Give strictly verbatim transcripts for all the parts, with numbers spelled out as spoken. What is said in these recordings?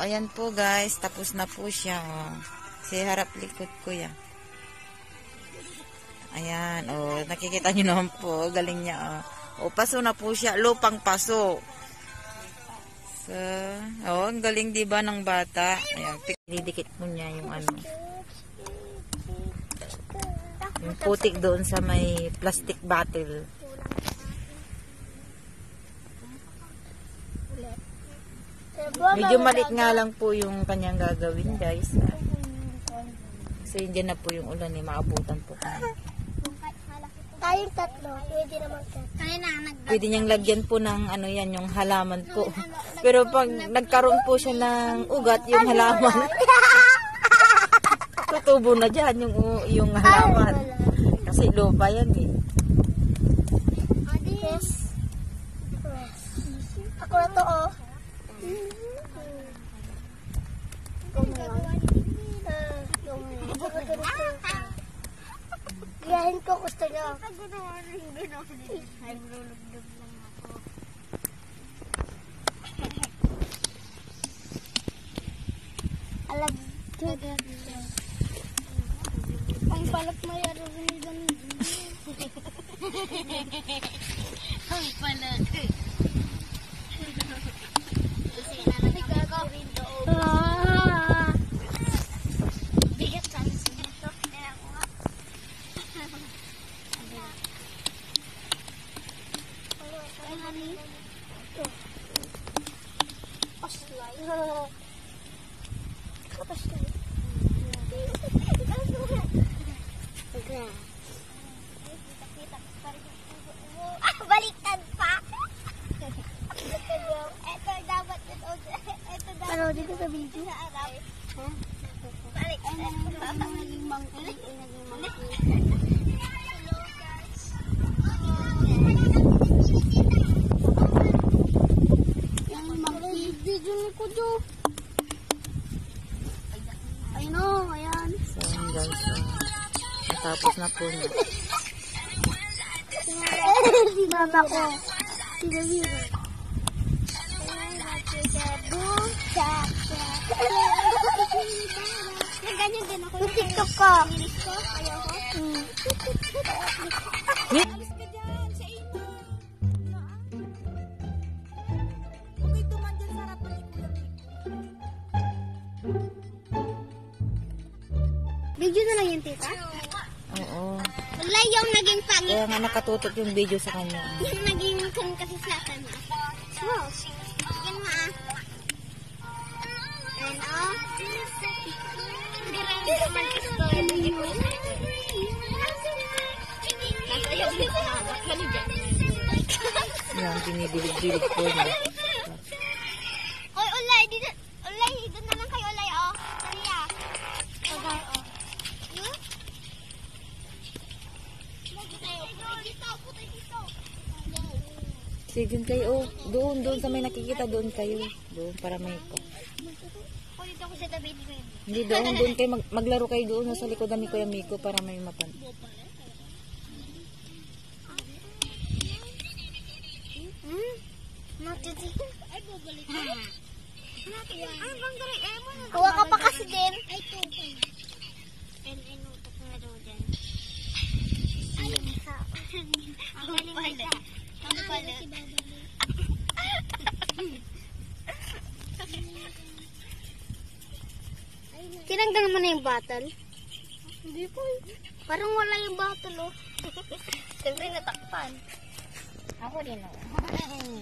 ayan po guys, tapos na po siya. Oh. Si harap likod ko yan. Ayan, oh, nakikita nyo naman po, galing niya. Oh, oh paso na po siya, lupang paso. So, oh, ang galing diba ng bata. Ayan, pinidikit mo niya yung ano. Yung putik doon sa may plastic bottle. Medyo malit nga lang po yung kanyang gagawin guys. Kasi hindi na po yung ulan eh. Maabutan po kami. Tayong tatlo. Pwede naman tatlo. Pwede niyang lagyan po ng ano yan, yung halaman po. Pero pag nagkaroon po siya ng ugat, yung halaman. Tutubo na dyan yung, yung halaman. Kasi lupa yan eh. Ako na to oh. Gayahin ko gusto niya. Alam ko. Ang balat may arugin ganun. Ang balat. Tapos na po niya. Si mama ko. Si Davira. Nag-ganyan din ako. TikTok ko. Ayaw ko. Alis ka dyan. Sa ito. Okay, tuman dyan sa rapalik. Video na lang yan, tita? Oo. Layo naging pangit. Kaya nga nakatutok yung video sa kanya. Yung naging kan kasi sa akin. Wow. Yan ma. And oh. Hindi rin naman gusto. Natayaw din sa hawak. Ganyan. Yan, binibilig-bilig ko na. Oy, ulay. Ulay, doon naman kayo ulay, oh. Sariya. Okay, oh. Sige dun kayo, oh. Doon, doon sa may nakikita, doon kayo. Doon, para may ko. Hindi, doon, doon kayo. Mag maglaro kayo doon sa likodan ni Kuya Miko para may mapan. Kuha ka pa kasi din. Ang galing na siya. Ang galing si Baba. Tinanggal mo na yung bottle? Hindi po. Parang wala yung bottle oh. Siyempre natakpan. Ako din oh.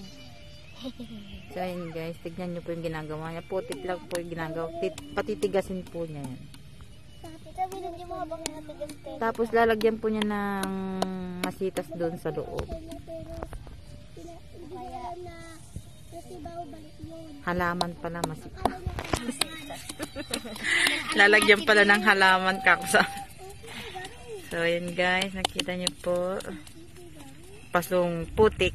So ayun guys, tignan nyo po yung ginagawa niya. Putit lang po yung ginagawa. Patitigasin po niya yan. Tapos lalagyan po niya ng masitas doon sa loob. Halaman pala masitas. Lalagyan pala ng halaman kaksa. So ayan guys, nakita niyo po. Pasong putik.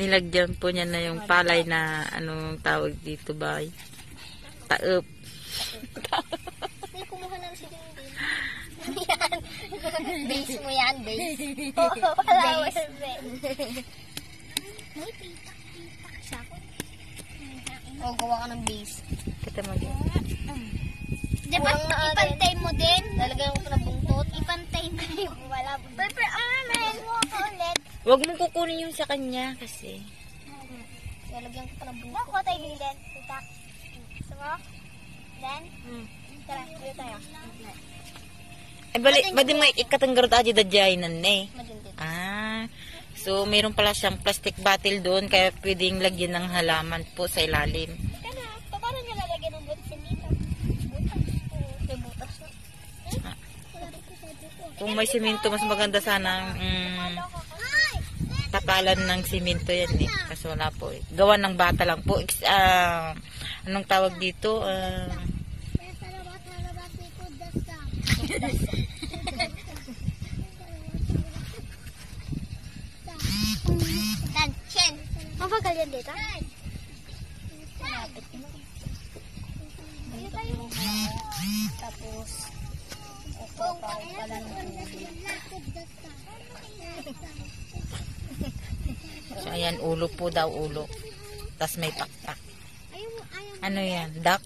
Nilagyan po niya na yung palay na anong tawag dito ba? Taub. May kumuha na si Dindin. Yan. Base mo yan, base. Oo, pala. Base. May pitak-pitak siya. O, gawa ka ng base. Kita mo din. Diba, ipantay mo din. Lalagyan ko na buntot. Ipantay mo din. Wala. Pero, amen. Huwag mong kukunin yung sa kanya kasi. Lalagyan ko pa ng buntot. Huwag ko tayo bilhin. Itak. Gusto mo? Then? Tara, dito tayo. Ay, bali, bali may ikatanggarot aja dadyain na eh. Ah, so meron pala siyang plastic bottle doon kaya pwedeng lagyan ng halaman po sa ilalim. Paano niya lalagyan ng butas dito? Butas. Ah. Kung may simento, mas maganda sana mm, tapalan ng simento yan eh. Kaso wala po eh. Gawa ng bata lang po. Uh, anong tawag dito? Ah... Uh, Dan, Shen, apa kalian data? Tapos, so, ayan, ulo po daw, ulo. Tapos may pakpak. Ano yan? Duck?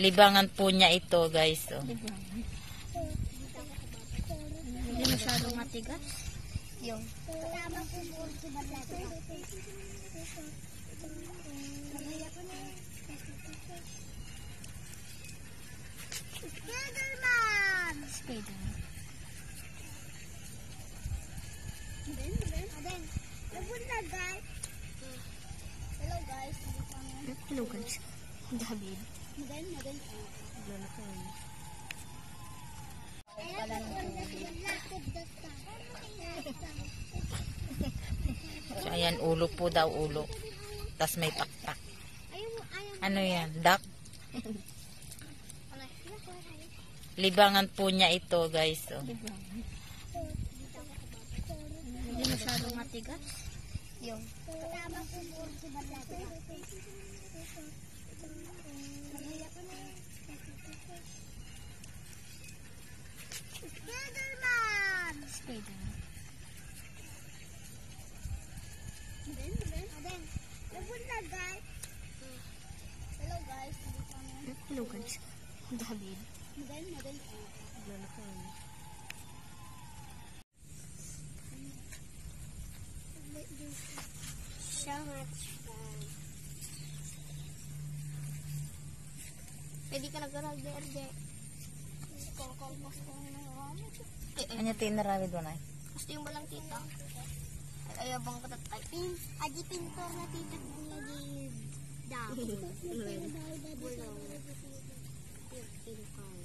Libangan po niya ito, guys. Oh. Libangan. Hindi masyadong matigas. Yung. Spiderman! Spiderman. Aden, aden, aden. Napunta, guys. Hello, guys. Hello, guys. Hindi habib. Madan, madan. So, ayan, ulo po daw, ulo. Tapos may pakpak. Ano yan? Duck? Libangan po niya ito, guys. Oh. Hindi masyadong matigas. Yung. Spiderman! Spiderman. Aden, aden, aden. Napunta, guys. Hello, guys. Hello, guys. Hindi habib. Aden, aden. So much fun. Pwede ka nag-aral derde. Kalmas ko na ramid. Ano tayo na ramid ba na? Gusto yung balang tita. Ayabang katatay. Adi pintor na tita pinigid. Daw. Bulong. Pinkong.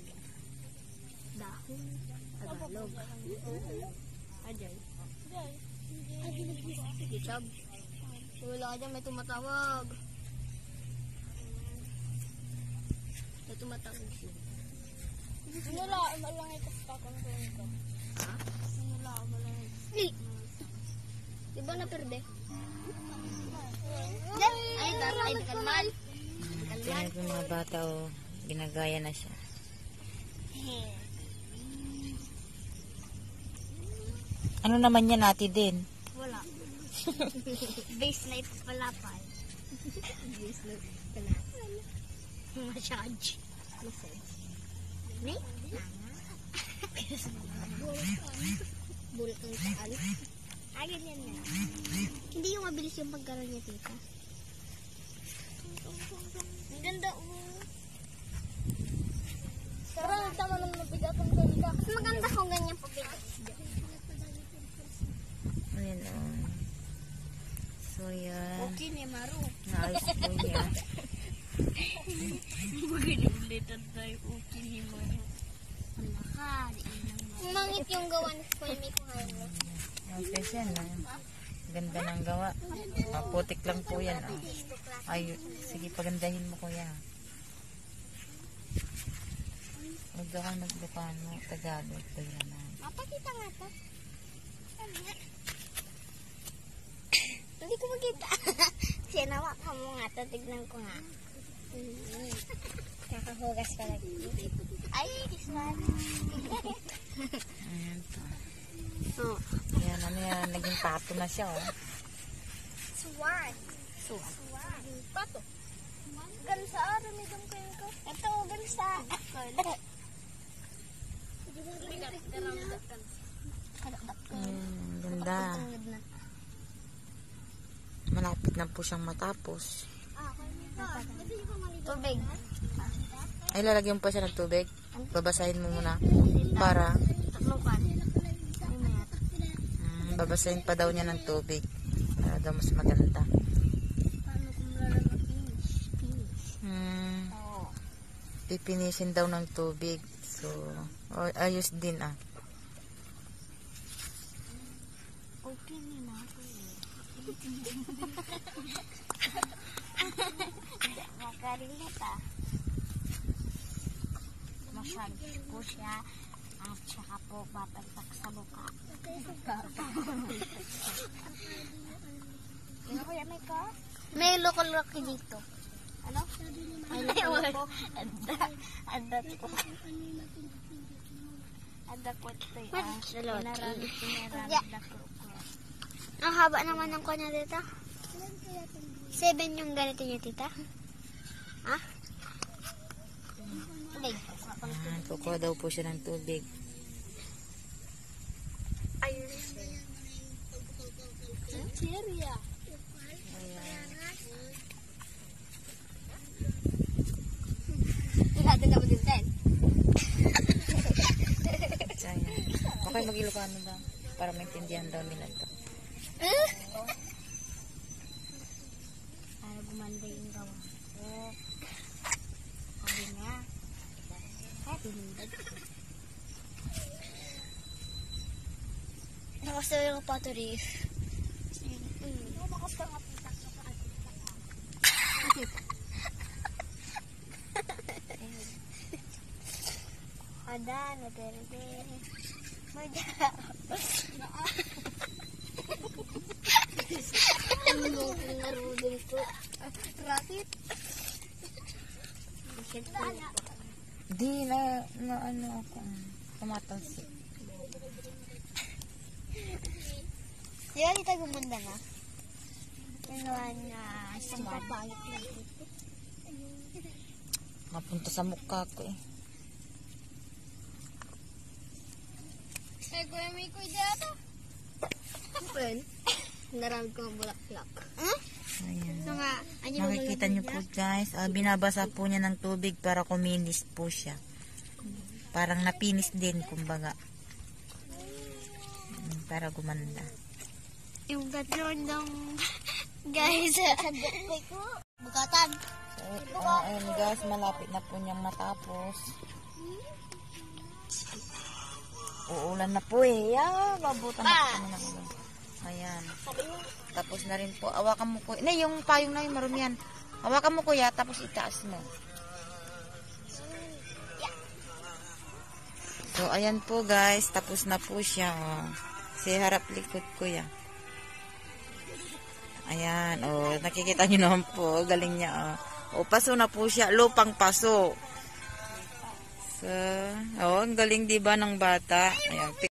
Dahon. Agalog. Ajay. Kitab. Wala ka dyan, may tumatawag. May tumatawag siya. Sinulaan mo lang ito sa pagkakang ko. Ha? Sinulaan mo lang ito. Hey! Diba na perde? Ay, ay, kalman. Kalman. Yung mga bata, oh, ginagaya na siya. Ano naman yan, ati din? Wala. Base na ito pala pa. Base na ito pala. Masyadj. Masyadj. Nih, bulkan sekali. Ayo nih, hindi yung mabilis yung paggalan niya tita. Ang ganda oh. Sarap tama ng mabigat ang tita. Maganda kung ganyan pabigat. Ayan oh. So yan. Okay ni Maru. Nice po yan. Magkainulitan tayo ukin ni Mara. Umangit yung gawa ng Spoymi ko ngayon. Okay siya na. Ganda ng gawa. Putik lang po yan. Oh. Ay, sige, pagandahin mo kuya. Huwag ka naglukaan mo. Tagalog po yan. Mapakita nga ito. Hindi ko magkita. Sinawa ka mo nga ito. Tignan ko nga. Kakahugas ka lagi. Ay, this one. Ayan po. Ayan, ano yan. Naging pato na siya, oh. Suwan. Suwan. Suwan. Pato. Gansa ada ni jangkain ko. Ito gansa. Hmm, ganda. Malapit na po siyang matapos. Tubig. Ay, lalagyan po siya ng tubig. Babasahin mo muna para hmm, babasahin pa daw niya ng tubig para daw mas maganda. Hmm, pipinisin daw ng tubig. So, ayos din ah. Okay na ako eh. Makarelate ah. Masalis po siya at saka po papantak sa mukha. Ano kaya may ka? May local rocky dito. Ano? May local po. Andat ko. Andat ko ito eh. Pinaramid, pinaramid ako. Ang haba naman ang kuha niya, tita? Seven yung ganito niya, tita? Ha? Tubig. Ah, kukuha daw po siya ng tubig. Ayun. Cheria. Ilatan na mo din, ten. Okay, mag-Ilocano daw. Para maintindihan daw nila ito. Para gumanda yung gawa. Oo. Sabi niya. Nakasabi ko pa ito rin. Ada, nagaribe. Maja. Di na, na ano ako kumatalsik. Di ba kita gumanda na? Ganoan na isang papalik lang. Mapunta sa mukha ko eh. Ay, kuya may kuya ito. Open. Narami ko ang bulak-bulak. Huh? Ayan. So nga, nakikita niyo po guys, uh, binabasa po niya ng tubig para kuminis po siya. Parang napinis din kumbaga. Para gumanda. Yung gatlon ng guys, bukatan. So, uh, ayan guys, malapit na po niyang matapos. Uulan na po eh. Ayan, babutan na po kami ng ulan. Ayan. Tapos na rin po. Hawakan mo ko. Nay, yung payong na yun, marumi yan. Hawakan mo kuya, tapos itaas mo. So, ayan po guys. Tapos na po siya. Kasi harap likod kuya. Ayan. O, nakikita nyo naman po. Galing niya. O, paso na po siya. Lupang paso. So, o, ang galing diba ng bata. Ayan.